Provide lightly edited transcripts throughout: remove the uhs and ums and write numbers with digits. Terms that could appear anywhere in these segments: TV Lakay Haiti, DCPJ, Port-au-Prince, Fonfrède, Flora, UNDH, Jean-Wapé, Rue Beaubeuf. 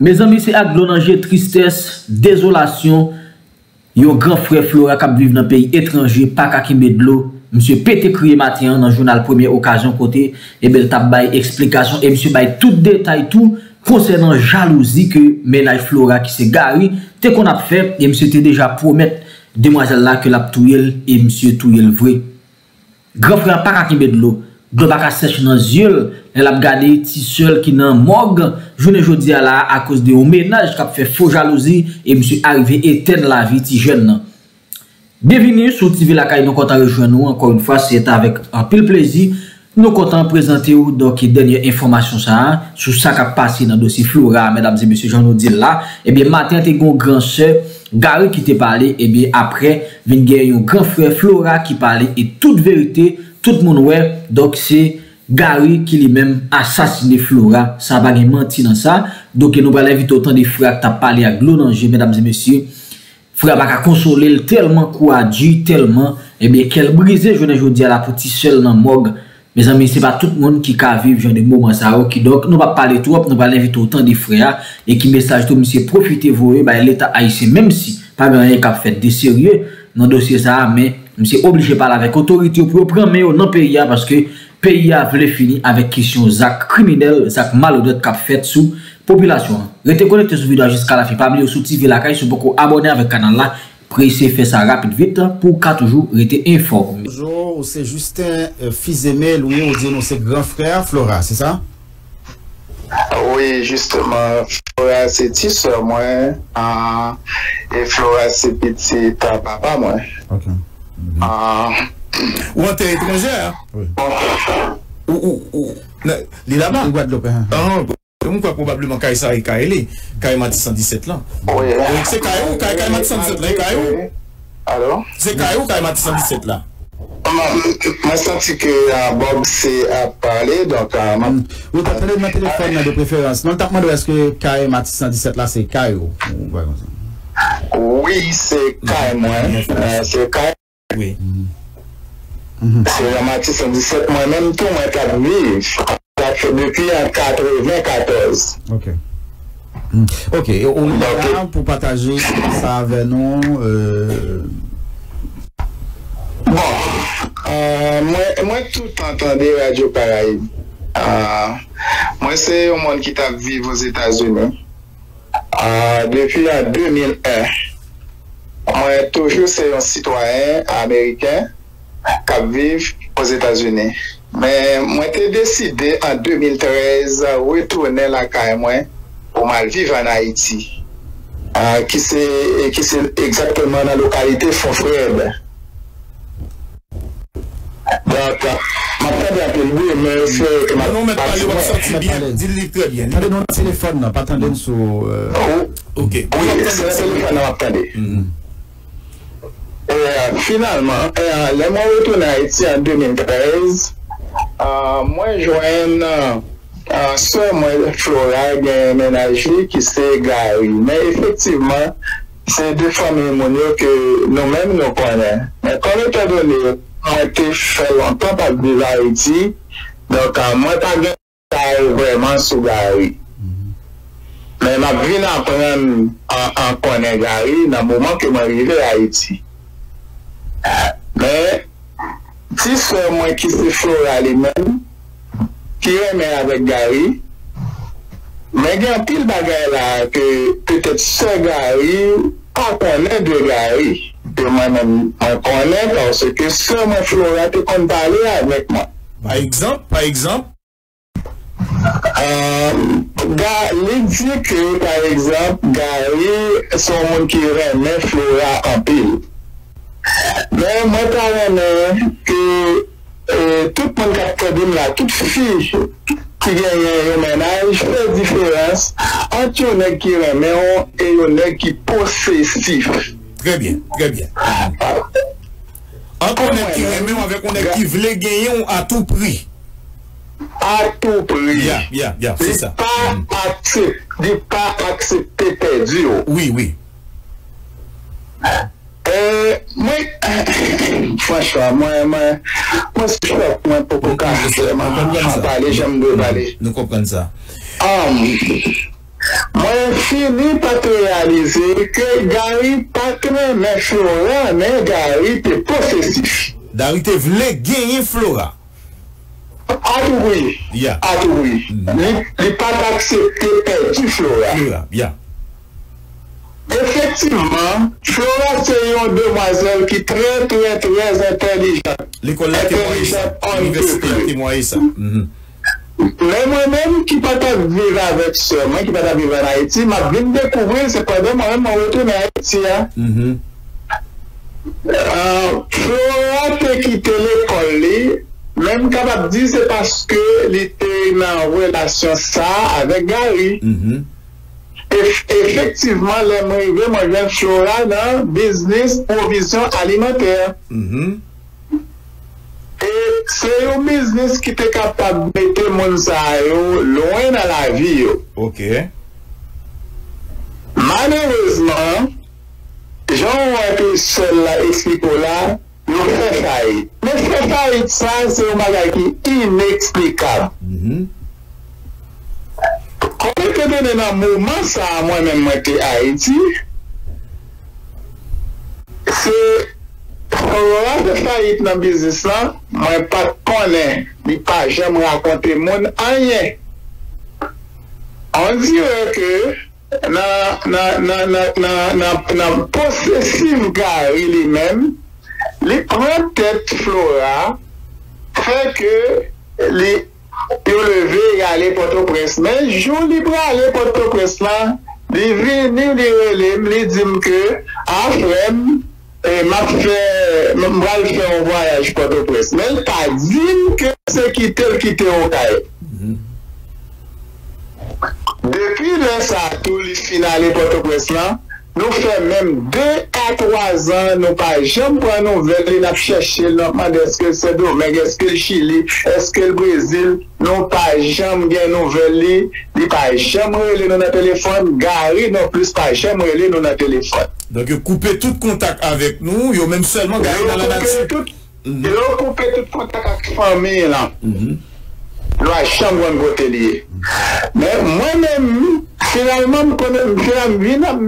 Mes amis, c'est avec l'onange, tristesse, désolation. Yo grand frère Flora qui vit dans le pays étranger, pas qu'à qui met de l'eau. Monsieur pété crié matin dans le journal Première Occasion côté, et bel tap bay explication, et monsieur bay tout détail tout concernant jalousie que ménage Flora qui s'est garé, t'es qu'on a fait, et monsieur t'es déjà promettre demoiselle là que l'a touille, et monsieur touille le vrai. Grand frère pas qu'à qui met de l'eau. De baka sèche dans les yeux, elle a gardé ti seul qui nan morgue, je ne jodi à la à cause de un ménage qui a fait faux jalousie et monsieur arrivé éteindre la vie ti jeune. Bienvenue sur TV Lakay, nous comptons rejoindre nous encore une fois, c'est avec un pile plaisir. Nous comptons présenter vous donc dernière information ça sur ça qui a passé dans dossier Flora, mesdames et messieurs, j'en nous dit là, et bien matin t'es gon grand sœur Gary qui t'est parlé, et bien après vinn gen yon grand frère Flora qui parlait et toute vérité. Tout le monde ouais, donc c'est Gary qui lui-même assassiné Flora. Ça va pas menti dans ça. Donc nous allons inviter autant de frères qui ont parlé à Glonanger, mesdames et messieurs. Frère va consoler tellement courageux, tellement, et bien qu'elle brisé, je ne veux dire à la petite seule dans morgue. Mes amis, c'est pas tout le monde qui a vécu genre de moments ça. Ok, donc nous va parler tout, nous va inviter autant de frères et qui message tout monsieur profitez vous bah l'État haïtien même si pas rien qu'a fait de sérieux dans dossier ça mais c'est obligé de parler avec l'autorité pour prendre mais non pays parce que pays a voulu finir avec question zac criminel, zac malhonnête qu'a fait sous population. Restez connectés sur vidéo jusqu'à la fin. Pas oublier sur TV Lakay, sur beaucoup abonner avec canal là. Pressez faire ça rapide vite pour qu'à toujours rester informé. Bonjour, c'est Justin fils aimé Louis, on dit non c'est grand frère Flora, c'est ça? Oui, justement, Flora c'est petit soeur moi et Flora c'est petit papa moi. OK. Ou en terre étrangère? Oui. Ou. Il est là-bas? En Guadeloupe. On croit probablement qu'il s'est écarté. Kaïma 117 là. Oui. C'est Kaïou, Kaïma 117 là. Kaïou. Alors? C'est Kaïou, Kaïma 117 là. Je sens que Bob s'est parlé, donc. Vous t'attendez de mon téléphone de préférence. Non, t'attendez est-ce que Kaïma 117 là, c'est Kaïou? Oui, c'est Kaïma. C'est Kaïma. Oui. C'est la Matisse 117, moi-même tout, moi, depuis en 94. Ok. Ok, on est là pour partager ça avec nous. Bon, moi tout entendais Radio Caraïbe. Moi, c'est un monde qui t'a vécu aux États-Unis. Depuis en 2001. Moi, toujours, c'est un citoyen américain qui vit aux États-Unis. Mais moi, j'ai décidé en 2013 de retourner là pour mal vivre en Haïti, qui c'est exactement dans la localité Fonfrède. Donc, finalement, les mois retourne à Haïti en 2013, moi joins soeur moi Flora ménager qui s'est Gary. Mais effectivement, c'est deux familles que nous-mêmes nous connaissons. Mais comme étant donné, on était fait longtemps par vivre à Haïti, donc moi pas vraiment sous Gary. Mais ma vie n'apprend en connaît Gary dans le moment que je suis arrivé à Haïti. Mais, si c'est moi qui se Flora lui-même, qui remet avec Gary, mais il y a un pile bagage là que peut-être ce Gary, pas connaît de Gary, que moi-même, on connaît parce que ce moi Flora te compte parler avec moi. Par exemple, il dit que, par exemple, Gary, c'est un monde qui remet Flora en pile. Mais moi, je pense que tout le monde qui a académie, toute fille qui gagne un ménage, fait la différence entre un nègre qui remet et un nègre qui est possessif. Très bien, très bien. Entre un nègre qui remet avec un nègre qui veut gagner à tout prix. à tout prix. C'est ça. De pas accepter perdu. Oui, oui. Franchement, moi, je suis un peu pour parler, j'aime bien parler. Nous comprenons ça. Moi, je finis par te réaliser que Gary pas très méchant, mais Gary est possessif. Gary te voulait gagner Flora. Ah oui. Il n'a pas accepté perdu Flora. Effectivement, Flora c'est une demoiselle qui est très très très intelligente. L'école là témoigne ça. Mais moi-même qui ne peux pas vivre avec ça, moi qui ne peux pas vivre en Haïti, ma vie me découvrir, c'est pas de moi-même je retourne en Haïti. Flora te quitte l'école, même capable de dire c'est parce que elle était en relation ça avec Gary. Effectivement, moi, je viens de Flora dans business provision alimentaire. Et c'est un business qui est capable de mettre Monsayo loin dans la vie. Ok. Malheureusement, Jean-Wapé seul là explique là, nous fait faillite. Mais fait faillite, ça, c'est un bagage qui est inexplicable. Quand je donne un moment, ça, moi-même, je suis à Haïti, c'est pour la faillite dans le business là, moi, je ne connais pas, je ne raconte pas rien. On dirait que dans possessive Gary lui-même, les prend tête Flora, fait que les yo levé et aller Port-au-Prince. Mais jour libre aller Port-au-Prince là, il venu il dit que après m'a fait un voyage Port-au-Prince. Mais il pas dit que c'est quitter au Caire. Depuis là ça tout les finales Port-au-Prince là, nous fait même 2 à 3 ans, nous pas jamais prendre nouvelle, nous chercher le monde, est-ce que c'est Domingue, est-ce que le Chili, est-ce que le Brésil, nous pas jamais gain nouvelle, nous pas jamais relé dans notre téléphone, Gary non plus pas jamais relé dans notre téléphone. Donc vous coupez tout contact avec nous, vous même seulement Gary dans la nature. Vous coupez tout contact avec la famille là. La chambre de côté lié. Mais moi-même, finalement, je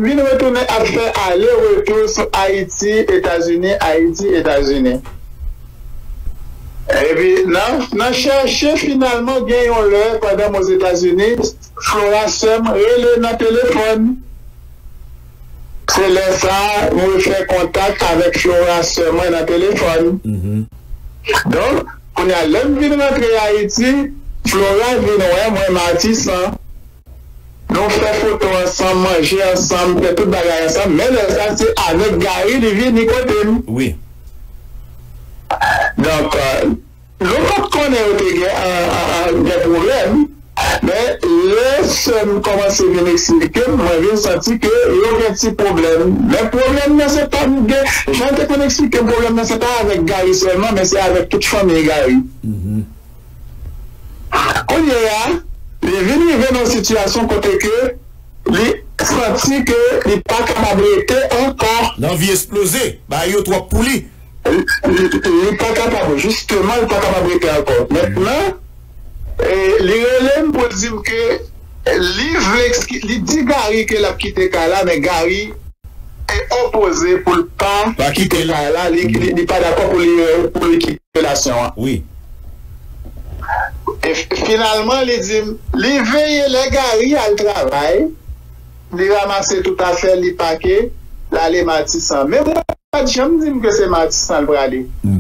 viens retourner à faire aller-retour sur Haïti, États-Unis, Haïti, États-Unis. Et puis, je cherchais finalement, gagnons-le pendant aux États-Unis, Flora Sem, relais dans le téléphone. C'est là ça, on fait contact avec Flora Sem dans le téléphone. Donc, on a l'homme qui est rentré à Haïti, Flora vient, moi, Matisse. Nous faisons photo ensemble, manger ensemble, fait tout bagage ensemble, mais le ça c'est avec Gary de vie Nicotine. Oui. Donc, nous connaissons des problèmes, mais le seul commence à venir expliquer, moi j'ai senti qu'il y a un petit problème. Le problème, c'est pas avec Gary seulement, mais c'est avec toute famille Gary. On y est. Il est venu dans une situation côté que il sentit que il n'est pas capable d'être encore. L'envie explosée, bah il y a trois poulies. Il n'est pas capable, justement, il n'est pas capable d'être encore. Maintenant, il relève pour dire que il dit Gary qu'il a quitté Kala, mais Gary est opposé pour ne pas quitter Kala, il n'est pas d'accord pour quitter la relation. Oui. Et finalement, il dit, il veille les Gary à le travail, il ramasse tout à fait les paquets, là, les Matissan. Mais moi, je me dis que c'est Matissan le bralé. Moi,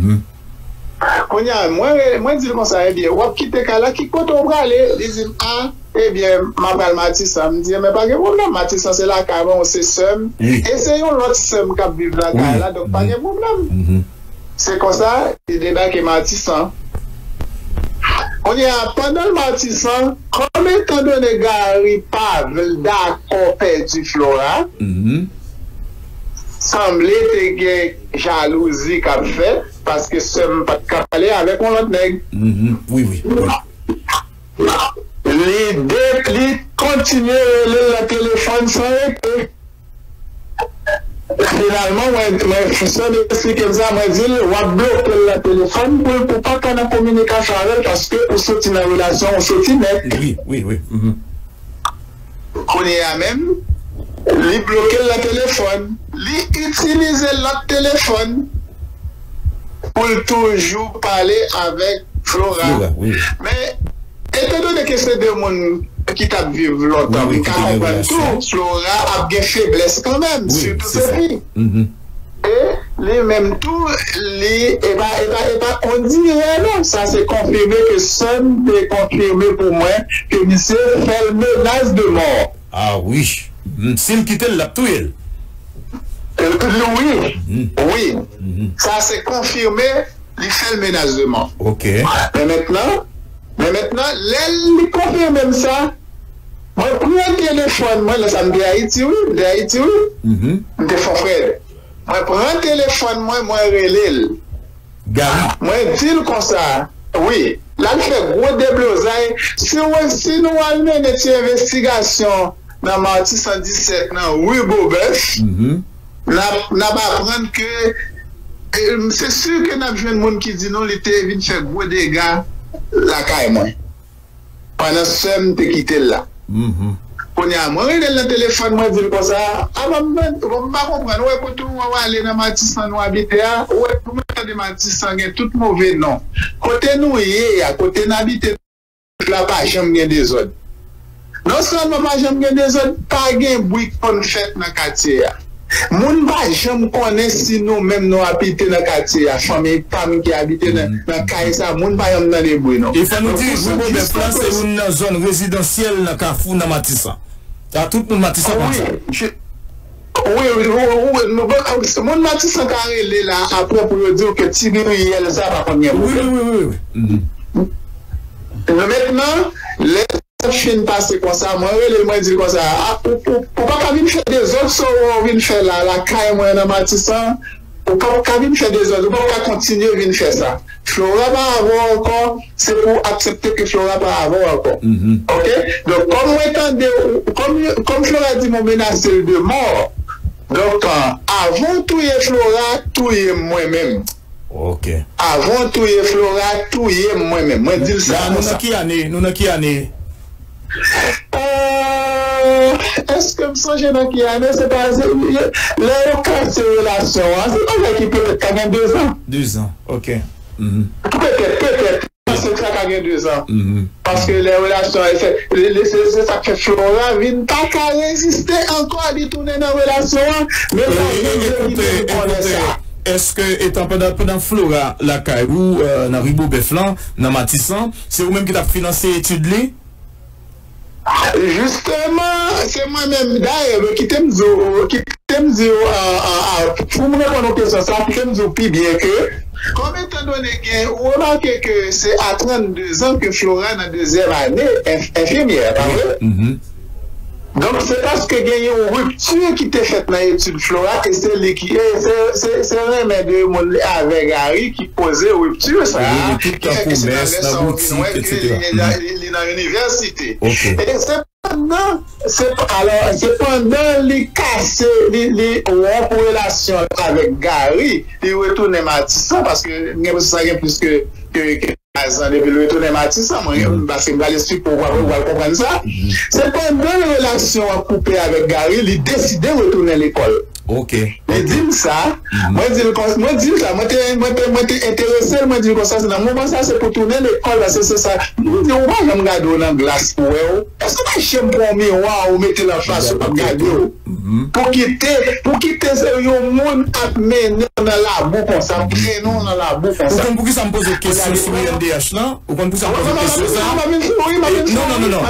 je dis comme ça, eh bien, on va quitter Kala, qui compte au bralé. Il dit, ah, eh bien, ma balle Matissan. Je me dis, mais pas que problème, Matissan, c'est la carbone, c'est seum. Essayons l'autre seum qui vit la Kala, donc pas de problème. C'est comme ça, il débarque Matissan. On y a pendant le Matissan, comme étant donné Gary Pavel d'accord perdu Flora, semblait que jalousie qu'a fait parce que ce n'est pas capable avec un autre nègre. Oui. les continuer le téléphone sans eux. Finalement, je sais expliquer ça, je dis, on bloque le téléphone pour pas qu'on ait une communication avec parce que on sortit la relation, on sortit net. Oui, oui, oui. On est à même, lui bloquer le téléphone, lui utiliser le téléphone pour toujours parler avec Flora. Oui. Mais étant donné que c'est des gens qui t'a vécu longtemps, oui, tout, Flora a bien faiblesse quand même, surtout ce pays. Et lui-même tout, et bah, on dirait non, ça c'est confirmé que ça est confirmé pour moi que monsieur fait menace de mort. Ah oui, s'il quittait la tuile. Oui, ça c'est confirmé, il fait menace de mort. Ok. Mais maintenant, les confirme même ça. Moi, je prends le téléphone, moi, là, ça me dit Haïti, oui. De faux frère. Moi, je prends le téléphone, moi, je relève. Moi, je dis comme ça. Oui. Là, je fais gros déblosaille. Si nous allons mener une investigation dans Marti 117, dans Rue Beaubeuf, nous apprenons que c'est sûr que nous avons vu un monde qui dit non, il était venu faire gros dégâts. La caille moi pendant ce te quitter là on a moi le téléphone moi dire comme ça on va comprendre ouais pour tout on va aller dans Matissan nous habiter ouais pour de Matissan gain tout mauvais nom côté nous à côté n'habiter là pas jamais gain des autres non seulement pas jamais gain des autres pas gain bruit qu'on fait dans quartier moun pas jamais connaît si nous même nous habiter dans quartier à famille femme qui habite dans caille ça moun pas dans les bruits non il faut nous dire c'est une zone résidentielle dans Carrefour dans Matissan ça tout monde Matissan oui moun Matissan carré là après pour dire que Tibériel ça pas combien oui maintenant les fin passer comme ça moi les moi dire comme ça pour pas venir faire des autres sont venir faire la caille moi dans Matissan pour pas venir faire des autres pour pas continuer venir faire ça Flora pas avoir encore c'est pour accepter que Flora pas avoir encore OK donc comme Flora dit mon menacé de mort donc avant tout et Flora tout et moi-même OK avant tout et Flora tout et moi-même moi dire ça nous qui année est-ce que ça j'ai dans qui année c'est pas les cas de relation c'est pas qui peut quand même 2 ans. 2 ans, ok. Peut-être parce que ça quand même 2 ans. Parce que les relations c'est ça que Flora vient pas qu'à résister encore à lui tourner dans relation mais est-ce que étant pendant Flora la Caillou dans Ribou Beflan dans Matissan c'est vous même qui t'a financé études là. Justement, c'est moi-même d'ailleurs qui t'aime pour me répondre aux questions, ça qui t'aime plus bien que, comme étant donné que, on remarque que c'est à 32 ans que Flora, dans la deuxième année, est infirmière, pas vrai? Donc, c'est parce que il y a une rupture qui t'est faite dans l'étude Flora, et c'est remède avec Harry qui posait rupture, ça. Qui est dans l'université. Et c'est pendant les casser les relations avec Harry, il retourne Matissan, parce que ça a plus que depuis le retour de Matissan, parce que je vais l'expliquer pourquoi vous comprenez ça. C'est pendant la relation à couper avec Gary, il décide de retourner à l'école. Ok. Il dit ça, moi je dis ça, moi t'es intéressé, moi je dis ça, c'est dans le moment ça, c'est pour tourner l'école, c'est ça. Moi je dis, moi je me regarde dans la glace pour eux. Est-ce que je me prends un miroir ou mettre la face pour regarder pour quitter le monde à mener dans la boue comme ça, prénom dans la boue comme ça. Vous comprenez ça me pose une question sur INDH là? Vous comprenez ça me pose une question ça? Non.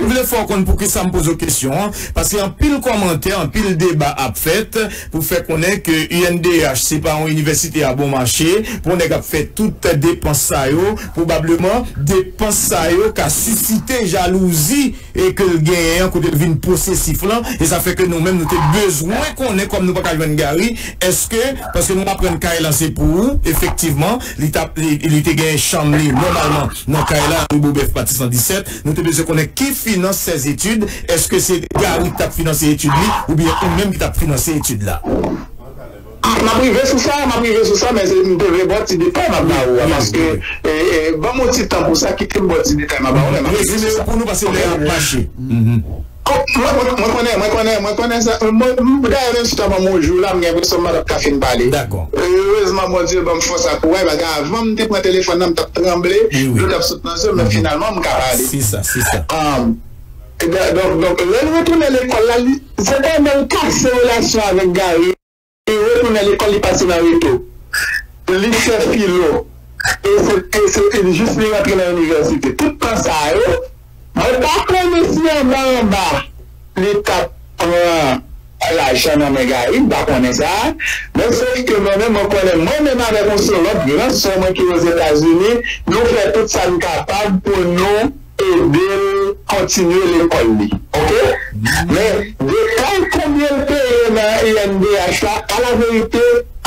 Vous voulez faire qu'on pour que ça me pose une question, parce qu'il y a un pile commentaire, un pile débat à faire. fait pour faire connaître que UNDH c'est pas une université à bon marché pour ne pas faire toute dépense ça yo probablement dépense ça yo qui a suscité jalousie et que le gagnant côté devine possessif là et ça fait que nous mêmes nous avons besoin qu'on est comme nous pas Calvin Gary est-ce que parce que nous apprenons Kaila c'est pour vous effectivement il était gagné Chamley normalement dans Kaila nous Boubef parti 117 nous avons besoin qu'on est qui finance ces études est-ce que c'est Gary qui a financé études ou bien ou même qui a financé études là. Ma privé sous ça, mais je me devais botter des détails, parce que, bon, mon petit temps pour ça, quitter le botter des détails, ma barre, pour nous passer les marchés. Moi, je connais ça. D'ailleurs, je t'avais mon jour là, mais je me suis mal à faire parler. D'accord. Heureusement, mon Dieu, je me fais ça pour ouais, parce qu'avant, je prends le téléphone, je me tremblais, je me soutenais, mais finalement, je me caralais. C'est ça. Donc, je retourne à l'école là, c'était même casse relation avec Gary. Il retourne à l'école, il passe dans le retour. Il fait philo. Et juste lui rentrer dans l'université. Tout le temps, ça a eu. Mais par contre, monsieur, en bas, l'état prend l'argent dans mes gars. Il ne connaît pas ça. Mais sauf que moi-même, on connaît. Moi-même, avec mon solo, grand somme qui est aux États-Unis, nous faisons tout ça capable pour nous aider à continuer l'école. OK? Mais de combien de INDH là, à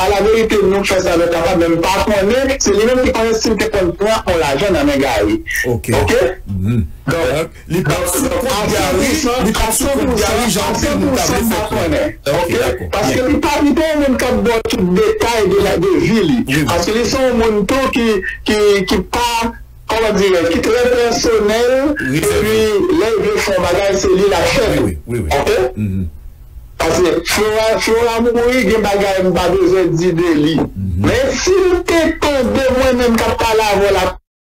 la vérité, nous faisons avec la même par contre, c'est les mêmes qui connaissent ce que qu'on prend pour l'argent dans mes gars. Ok? Donc, les personnes qui parce que les parmi même quand voit tout le détail de la ville. Parce que les sont montants qui parlent. Comment dire, qui est très personnel, et puis les vieux font bagage, c'est lui la chèvre. Oui. Ok? Parce que Flora mourir, il bagage, il pas besoin d'idée lui. Mais si le téton de moi-même qui a parlé avant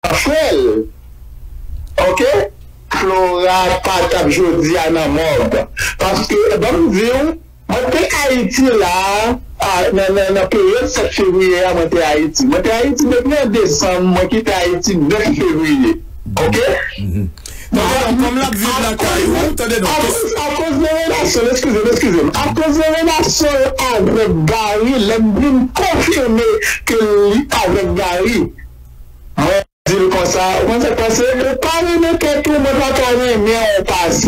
la chèvre, ok? Flora pas tape jodi à la mort. Parce que, bon, disons, on était Haïti là. Dans la période 7 février, je suis à Haïti. Je suis à Haïti depuis en décembre, je suis à Haïti 9 février. Ok? Comme la vie de la caille, à cause de relations, excusez-moi. À cause de relations avec Gary, l'emblim confirmé que lui avec Gary. Je dis comme ça, on s'est passé, le pari de quelqu'un ne va pas aller, mais on passe.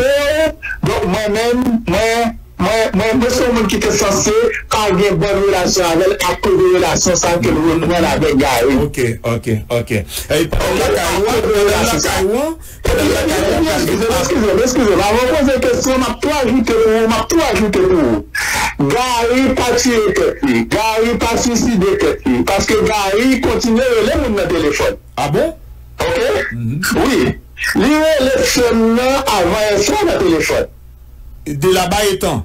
Donc moi-même, moi, c'est un monde qui était censé avoir une bonne relation avec, à cause de relation sans que nous nous avec Gary. Ok. Et excusez-moi, avant de poser une question, je vais tout ajouter pour vous. Gary pas tiré tête, Gary pas suicidé tête, parce que Gary continue à relève mon téléphone. Ah bon? Ok? Oui. Il relève seulement avant un soir le téléphone. De là-bas étant.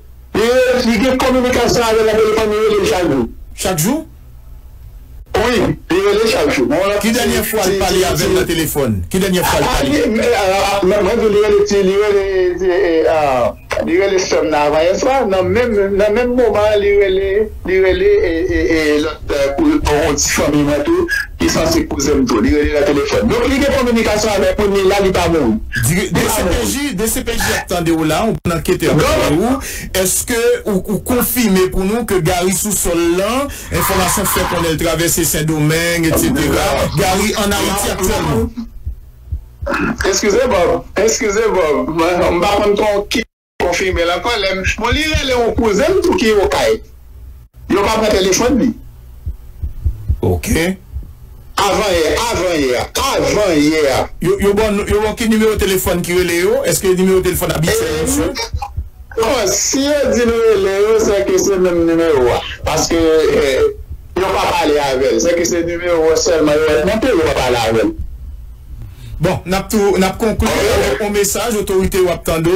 Il y a une communication avec la famille chaque jour. Chaque jour? Oui, il est chaque jour. Qui dernière fois il parlait avec le téléphone? Qui dernière fois il parlait? Moi, je lui ai sommes avant hier soir. Dans le même moment, lui et l'autre famille qui sont ses cousins, lui et le téléphone. Donc, il y a une communication avec lui, là, il n'y a pas bon. DCPJ, attendez où là, on enquête où. Est-ce que vous confirmez pour nous que Gary sous-sol là, information fait qu'on a traversé Saint-Domingue, etc. Gary en Haïti actuellement. Excusez-moi, on va prendre qui confirme la colère. Mon livre, elle est au cousin tout qui est au caille. Il n'y a pas de téléphone. Ok. Avant hier. Yo bon qui numéro de téléphone qui relève? Est-ce que le numéro de téléphone habite monsieur? Non, si il dit relève, c'est que c'est le même numéro. Parce que yo pas parler avec. C'est que c'est numéro seulement. Maintenant, yo pas parler avec. Bon, on a conclu avec un message autorité Waptando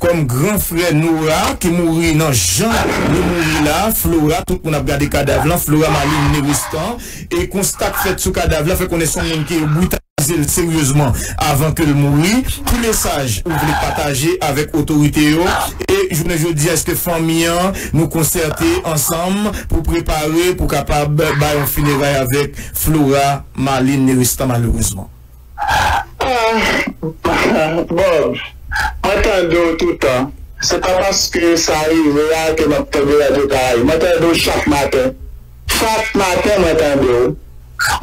comme grand frère Nora qui mourit dans Jean, nous mourit là, Flora, tout le monde a gardé cadavre là, Flora Maline Nérustan, et constat fait sous cadavre là, fait qu'on est son monde qui est brutalisé sérieusement avant que le mourir. Tout message, vous voulez partager avec autorité et je vous dis à ce que famille nous concerter ensemble pour préparer, pour capable de finir avec Flora Maline Nérustan malheureusement. Bon, m'attendons tout le temps. C'est pas parce que ça arrive là que m'attendons à tout arrive. M'attendons chaque matin. Chaque matin, m'attendons.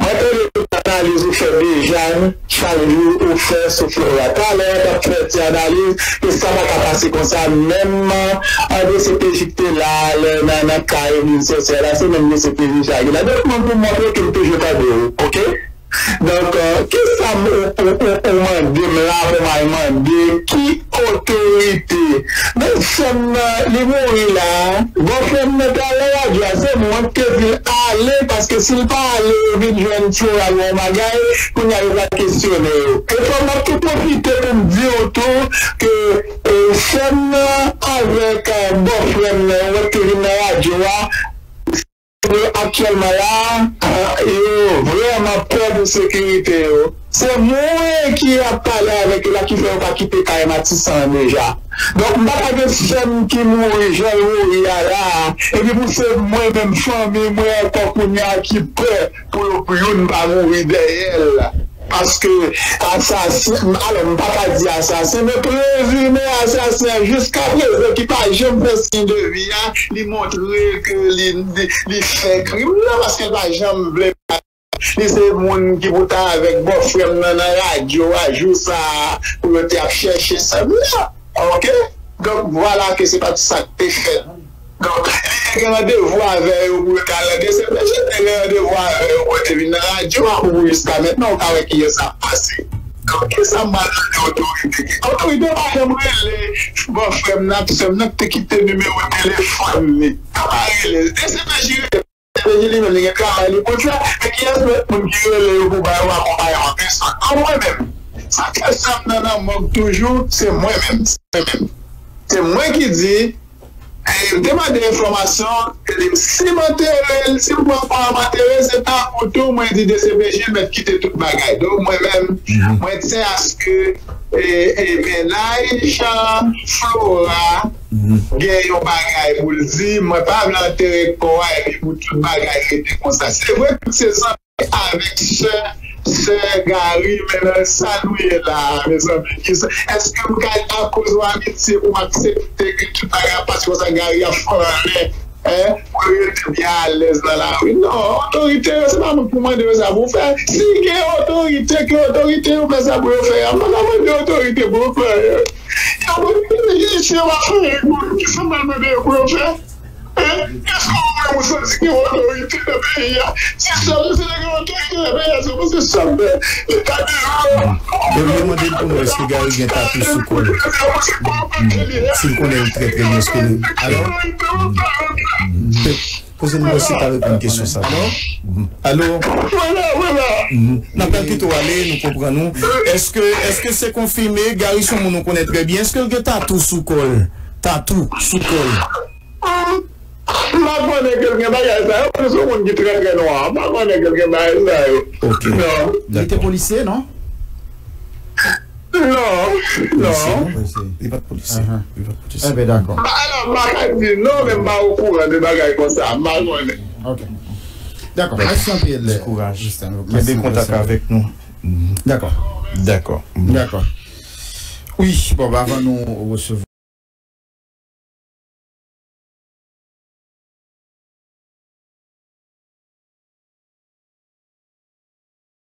M'attendons tout l'analyse où fait des gens, chaque jour où fait ce Flora. Quand l'on a fait cette analyse, que ça va pas passer comme ça, même en DCPJ là, le nanakai, c'est là, c'est même DCPJ là. Donc, on peut montrer qu'il peut jouer pas de ok? Donc, qu'est-ce que ça m'a demandé? Qui autorité? Donc, les mots là, vos femmes ne travaillent pas, c'est moi qui veux aller, parce que s'il pas aller, il vient de jouer à mon magaï, qu'on arrive à questionner. Et on a tout profité pour me dire autour que les femmes avec vos femmes, votre génération, actuellement là, vraiment peur de sécurité. C'est moi qui ai parlé avec la qui fait pas quitter Kaymatissan déjà. Donc, je ne sais pas qui mourit, je mourir là. Et puis, vous savez, moi-même, famille, moi, encore qu'on a qui peur pour ne pas mourir derrière. Parce que assassin, alors on pas dire assassin, mais présumé assassin jusqu'à présent qui pas jamais fait signe de vie, lui montrer que les faits crime là parce que pas jamais blé. Les gens qui votent avec bon frère dans la radio à jour ça pour le chercher ça là. OK? Donc voilà que c'est pas tout ça que t'es fait. Donc, il y a un devoir avec vous, il y a un devoir avec vous, jusqu'à maintenant, avec qui ça passe. Donc, ça m'a donné autorité. Autorité, par exemple, bon frère, n'a pas quitté le numéro de téléphone. Et c'est pas juré. Il y a un contrat, et qui a le pour accompagnement personne. En moi-même. Ça, ça me manque toujours, c'est moi-même. C'est moi qui dis. Et demande information, si matériel, si vous n'avez pas matériel, c'est pas pour tout, moi je dis de CPJ, mais quitter tout bagage. Donc moi-même, moi je tiens à ce que ménage, Flora, gagne un bagage pour le dire, moi pas l'enterrer quoi, et puis pour tout bagage qui était comme ça. C'est vrai que c'est ça avec ce. C'est Gary, mais ça nous est là, mes amis. Est-ce que vous gagnez à cause de l'amitié pour accepter que tu t'arrêtes parce que ça Gary a frôlé, hein, pour être bien à l'aise dans la rue? Non, autorité, c'est pas pour moi de ça vous faire. Si il y a autorité, que autorité, vous faites ça pour faire. Moi, j'ai pas d'autorité pour vous faire. Je suis en affaire, je suis en affaire pour vous faire. Est-ce qu'on vous a dit que l'autorité de pays, c'est ça, c'est l'autorité de pays, c'est parce que ça me fait. Demandez comment est-ce que Gary vient à plus sous col. S'il connaît très très bien ce que nous. Alors, posez-nous aussi une question, ça. Alors, voilà. N'a pas pu tout aller, nous comprenons. Est-ce que c'est confirmé, Gary, son monde nous connaît très bien. Est-ce que le tatou sous col? Tatou sous col. Ok. Il était policier, non? Non. Il n'est pas de policier. Ah ben d'accord. Alors, non, même pas au courant de bagages comme ça. Ok. D'accord. Merci un peu de courage, Justin. Il y a des contacts avec nous. D'accord. Oui, bon, avant nous recevoir.